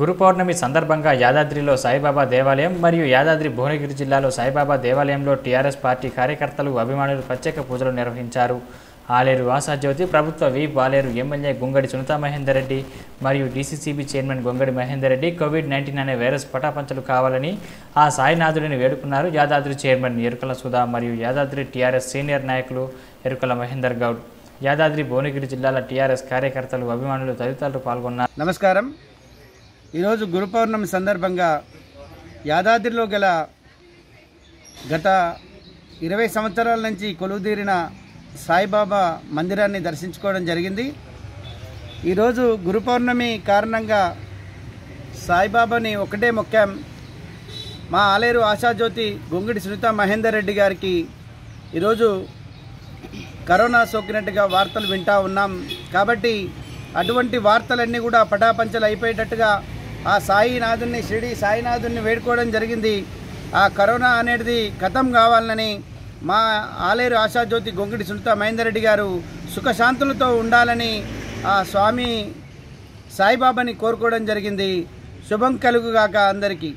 గురుపౌర్ణమి సందర్భంగా యాదాద్రిలో సాయిబాబా దేవాలయం మరియు యాదాద్రి భువనగిరి జిల్లాలో సాయిబాబా దేవాలయంలో టీఆర్ఎస్ పార్టీ కార్యకర్తలు అభిమానులు ప్రత్యేక పూజలు నిర్వహించారు. ఆలేరు ఆశాజ్యోతి, ప్రభుత్వ వీప్ ఆలేరు ఎమ్మెల్యే గుంగడి సునీతా మహేందర్ రెడ్డి మరియు DCCB chairman Gongidi Mahender Reddy COVID-19 అనే వైరస్ పటాపంచలు కావాలని ఆ సాయినాథుడిని వేడుకున్నారు. యాదాద్రి చైర్మన్ ఎరుకల సుధా మరియు యాదాద్రి టీఆర్ఎస్ సీనియర్ నాయకులు ఎరుకల మహేందర్ గౌడ్, యాదాద్రి భువనగిరి జిల్లాల టీఆర్ఎస్ కార్యకర్తలు అభిమానులు తదితరులు పాల్గొన్నారు. నమస్కారం. ఈరోజు గురు పౌర్ణమి సందర్భంగా యాదాద్రిలో గల గత 20 సంవత్సరాల నుంచి కొలువుదీరిన సాయిబాబా మందిరాన్ని దర్శించుకోవడం జరిగింది. ఈరోజు గురు పౌర్ణమి కారణంగా సాయిబాబాని ఒకటే మొక్కాం. మా ఆలేరు ఆశాజ్యోతి గుంగిడి సునీతా మహేందర్ రెడ్డి గారికి ఈరోజు కరోనా సోకినట్టుగా వార్తలు వింటూ ఉన్నాం. కాబట్టి అటువంటి వార్తలన్నీ కూడా పటాపంచలు అయిపోయేటట్టుగా ఆ సాయినాథుని షిరిడి సాయినాథుని వేడుకోవడం జరిగింది. ఆ కరోనా అనేది ఖతం కావాలని మా ఆలేరు ఆశాజ్యోతి గొంగిడి సునీతా మహేందర్ రెడ్డి గారు సుఖశాంతులతో ఉండాలని ఆ స్వామి సాయిబాబాని కోరుకోవడం జరిగింది. శుభం కలుగుగాక అందరికీ.